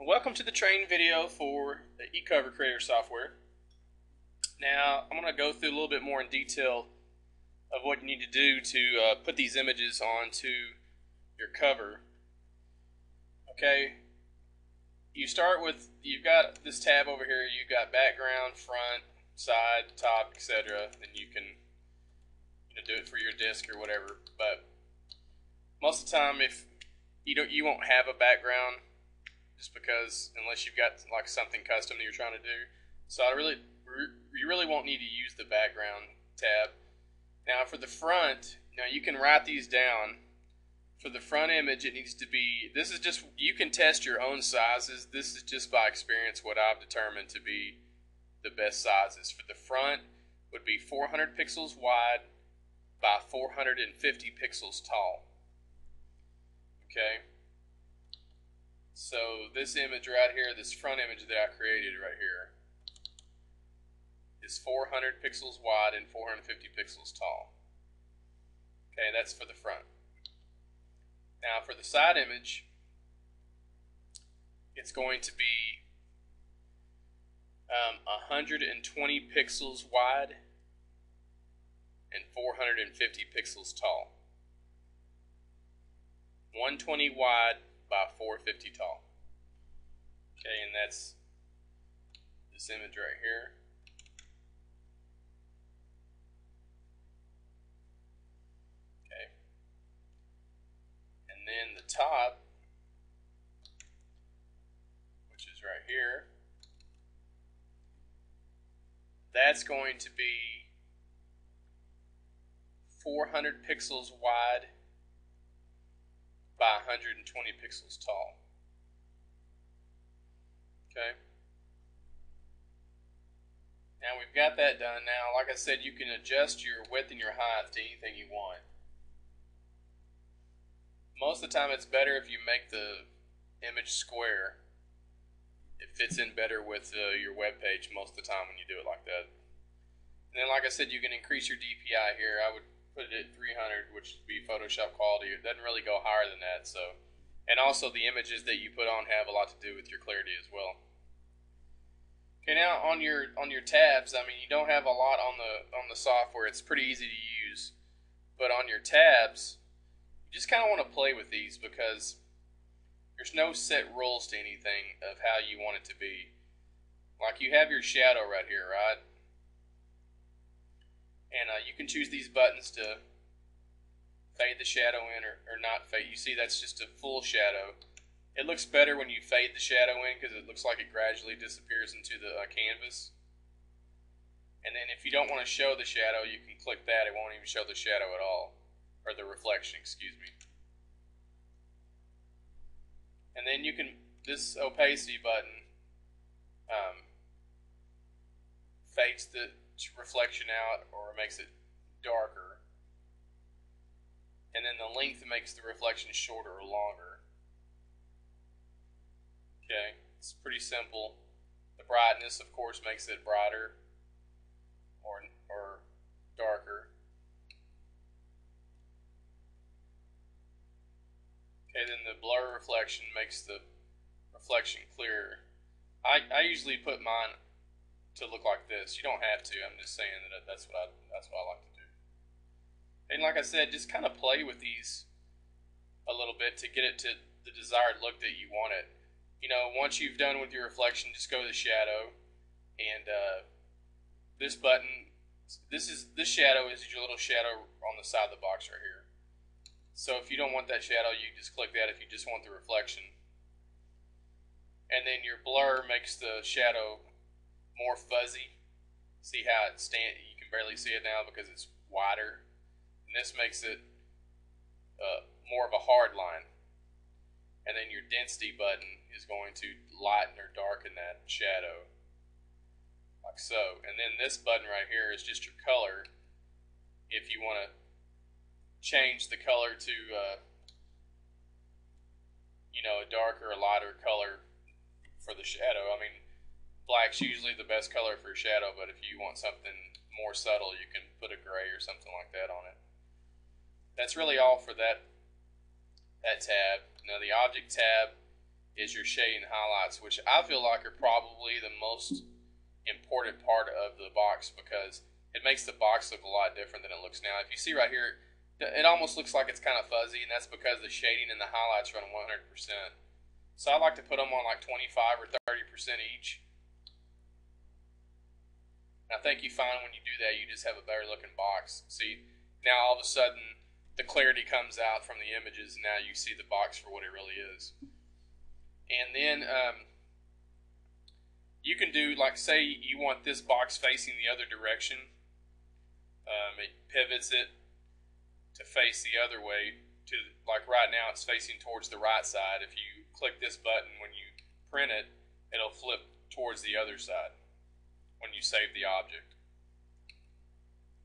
Welcome to the training video for the eCover Creator software. Now I'm going to go through a little bit more in detail of what you need to do to put these images onto your cover. Okay, you start with, you've got this tab over here, you've got background, front, side, top, etc. And you can do it for your disc or whatever, but most of the time if you won't have a background, just because unless you've got like something custom that you're trying to do. So you really won't need to use the background tab. Now for the front, now you can write these down. For the front image, it needs to be, this is just, you can test your own sizes. This is just by experience what I've determined to be the best sizes. For the front would be 400 pixels wide by 450 pixels tall. Okay, so this image right here, this front image that I created right here, is 400 pixels wide and 450 pixels tall. Okay, that's for the front. Now for the side image, it's going to be 120 pixels wide and 450 pixels tall. 120 wide by 450 tall. Okay, and that's this image right here. Okay. And then the top, which is right here, that's going to be 400 pixels wide by 120 pixels tall. Okay. Now we've got that done. Now, like I said, you can adjust your width and your height to anything you want. Most of the time, it's better if you make the image square. It fits in better with your web page most of the time when you do it like that. And then, like I said, you can increase your DPI here. I would put it at 300, which would be Photoshop quality. It doesn't really go higher than that. So, and also the images that you put on have a lot to do with your clarity as well. Okay, now on your tabs, I mean, you don't have a lot on the software. It's pretty easy to use, but on your tabs, you just kind of want to play with these because there's no set rules to anything of how you want it to be. Like you have your shadow right here, right? And you can choose these buttons to fade the shadow in or not fade. You see, that's just a full shadow. It looks better when you fade the shadow in because it looks like it gradually disappears into the canvas. And then if you don't want to show the shadow, you can click that. It won't even show the shadow at all, or the reflection, excuse me. And then you can, this opacity button fades the reflection out or makes it darker, and then the length makes the reflection shorter or longer. Okay, it's pretty simple. The brightness, of course, makes it brighter or darker. Okay, then the blur reflection makes the reflection clearer. I usually put mine to look like this. You don't have to. I'm just saying that that's what I like to do. And like I said, just kind of play with these a little bit to get it to the desired look that you want it. You know, once you've done with your reflection, just go to the shadow, and this button, this shadow is your little shadow on the side of the box right here. So if you don't want that shadow, you just click that. If you just want the reflection, and then your blur makes the shadow more fuzzy. See how it stands? You can barely see it now because it's wider, and this makes it more of a hard line. And then your density button is going to lighten or darken that shadow, like so. And then this button right here is just your color. If you want to change the color to you know, a darker or lighter color for the shadow. I mean, black's usually the best color for a shadow, but if you want something more subtle, you can put a gray or something like that on it. That's really all for that tab. Now the object tab is your shade and highlights, which I feel like are probably the most important part of the box because it makes the box look a lot different than it looks now. If you see right here, it almost looks like it's kind of fuzzy, and that's because the shading and the highlights run 100%. So I like to put them on like 25 or 30% each. And I think you find when you do that, you just have a better looking box. See, now all of a sudden the clarity comes out from the images, and now you see the box for what it really is. And then you can do, like, say you want this box facing the other direction. It pivots it to face the other way. To, like right now, it's facing towards the right side. If you click this button, when you print it, it'll flip towards the other side when you save the object.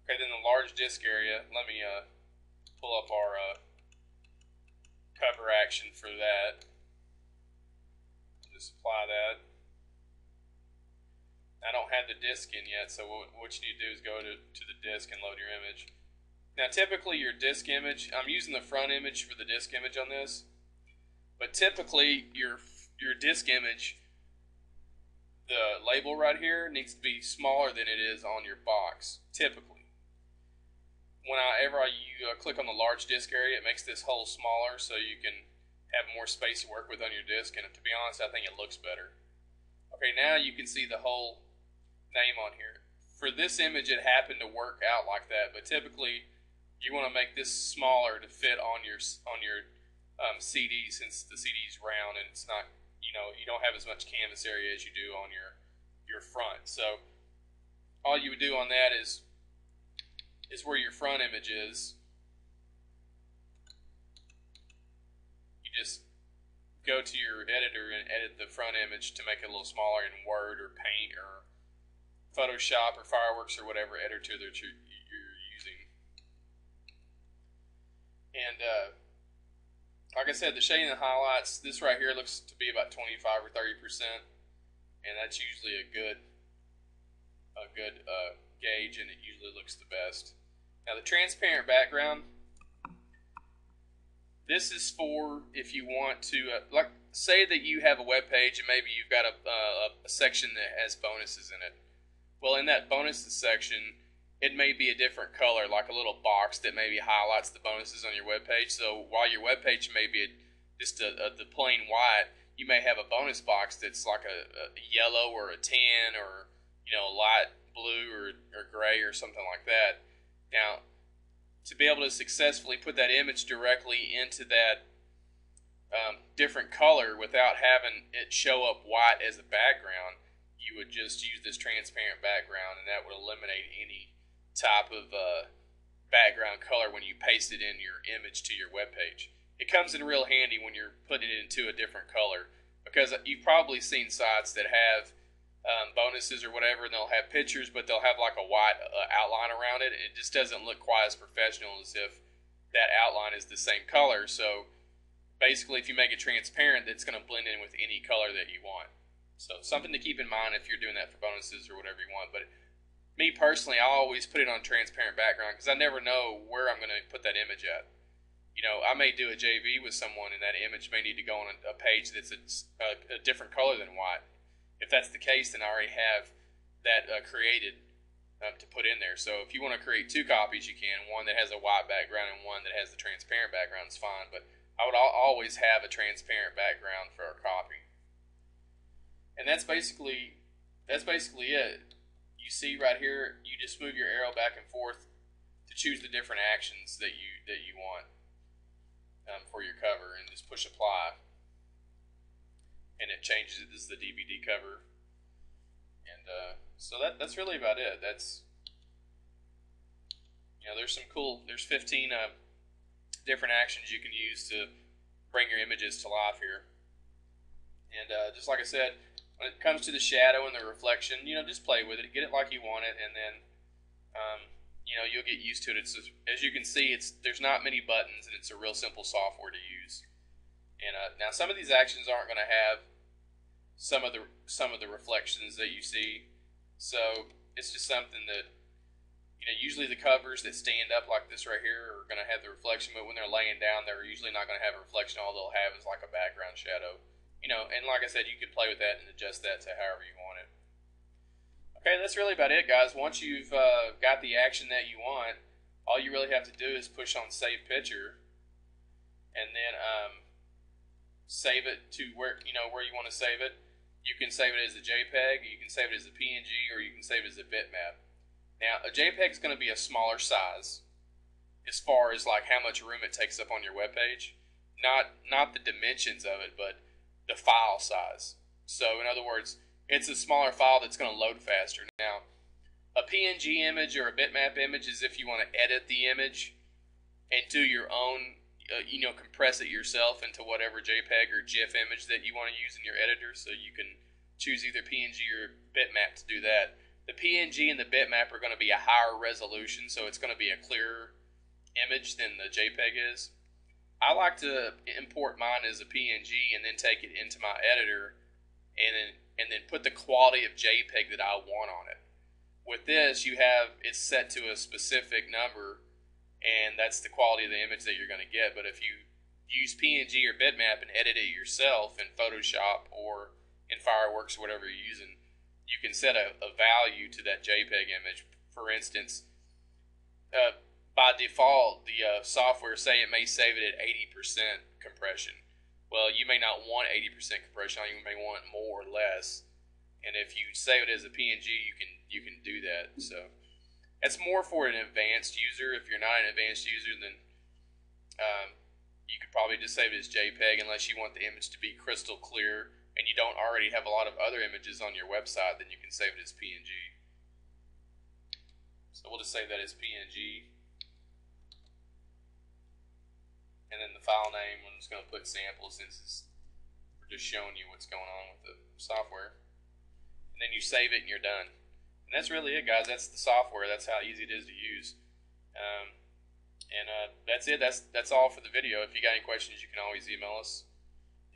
Okay, then the large disk area. Let me pull up our cover action for that. Just apply that. I don't have the disk in yet, so what you need to do is go to the disk and load your image. Now typically your disk image, I'm using the front image for the disk image on this, but typically your disk image, the label right here needs to be smaller than it is on your box, typically. Whenever you click on the large disk area, it makes this hole smaller so you can have more space to work with on your disk, and to be honest, I think it looks better. Okay, now you can see the whole name on here. For this image, it happened to work out like that, but typically you want to make this smaller to fit on your CD, since the CD is round and it's not, you know, you don't have as much canvas area as you do on your front. So all you would do on that is where your front image is, you just go to your editor and edit the front image to make it a little smaller in Word or Paint or Photoshop or Fireworks or whatever editor that you're using. And like I said, the shading and highlights, this right here looks to be about 25 or 30%, and that's usually a good gauge, and it usually looks the best. Now the transparent background, this is for if you want to, like, say that you have a web page and maybe you've got a section that has bonuses in it. Well, in that bonuses section, it may be a different color, like a little box that maybe highlights the bonuses on your web page. So while your web page may be just the plain white, you may have a bonus box that's like a yellow or a tan or, you know, light blue or gray or something like that. Now, to be able to successfully put that image directly into that different color without having it show up white as a background, you would just use this transparent background, and that would eliminate any type of background color when you paste it in your image to your web page. It comes in real handy when you're putting it into a different color, because you've probably seen sites that have bonuses or whatever, and they'll have pictures, but they'll have like a white outline around it, and it just doesn't look quite as professional as if that outline is the same color. So basically, if you make it transparent, it's going to blend in with any color that you want. So something to keep in mind if you're doing that for bonuses or whatever you want. But me personally, I always put it on transparent background because I never know where I'm going to put that image at. You know, I may do a JV with someone, and that image may need to go on a page that's a different color than white. If that's the case, then I already have that created to put in there. So if you want to create two copies, you can. One that has a white background and one that has the transparent background is fine. But I would always have a transparent background for a copy. And that's basically it. You see right here, you just move your arrow back and forth to choose the different actions that you want for your cover, and just push apply. And it changes it. This is the DVD cover, and so that's really about it. That's, you know, there's some cool. There's 15 different actions you can use to bring your images to life here. And just like I said, when it comes to the shadow and the reflection, you know, just play with it, get it like you want it, and then you know, you'll get used to it. It's, as you can see, there's not many buttons, and it's a real simple software to use. And now some of these actions aren't going to have some of the reflections that you see, so it's just something that, you know, usually the covers that stand up like this right here are going to have the reflection, but when they're laying down, they're usually not going to have a reflection. All they'll have is like a background shadow, And like I said, you could play with that and adjust that to however you want it. Okay, that's really about it, guys. Once you've got the action that you want, all you really have to do is push on Save Picture, and then save it to where where you want to save it. You can save it as a JPEG, you can save it as a PNG, or you can save it as a bitmap. Now, a JPEG is going to be a smaller size as far as like how much room it takes up on your web page, not the dimensions of it, but the file size. So in other words, it's a smaller file that's going to load faster. Now, a PNG image or a bitmap image is if you want to edit the image and do your own, compress it yourself into whatever JPEG or GIF image that you want to use in your editor. So you can choose either PNG or bitmap to do that. The PNG and the bitmap are going to be a higher resolution, so it's going to be a clearer image than the JPEG is. I like to import mine as a PNG and then take it into my editor and then put the quality of JPEG that I want on it. With this, you have it's set to a specific number, and that's the quality of the image that you're going to get. But if you use PNG or bitmap and edit it yourself in Photoshop or in Fireworks or whatever you're using, you can set a value to that JPEG image. For instance, by default, the software say it may save it at 80% compression. Well, you may not want 80% compression. You may want more or less. And if you save it as a PNG, you can do that. So that's more for an advanced user. If you're not an advanced user, then you could probably just save it as JPEG unless you want the image to be crystal clear and you don't already have a lot of other images on your website, then you can save it as PNG. So we'll just save that as PNG. And then the file name, I'm just going to put sample since we're just showing you what's going on with the software. And then you save it and you're done. And that's really it, guys. That's the software. That's how easy it is to use. That's it. That's all for the video. If you got any questions, you can always email us.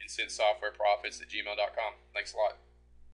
IncenseSoftwareProfits@gmail.com. Thanks a lot.